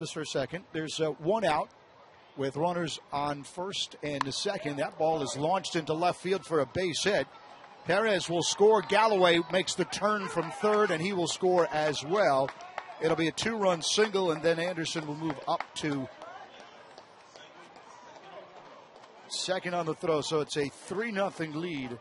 Just for a second, there's one out with runners on first and second. That ball is launched into left field for a base hit. Perez will score. Galloway makes the turn from third, and he will score as well. It'll be a two-run single, and then Anderson will move up to second on the throw. So it's a 3-0 lead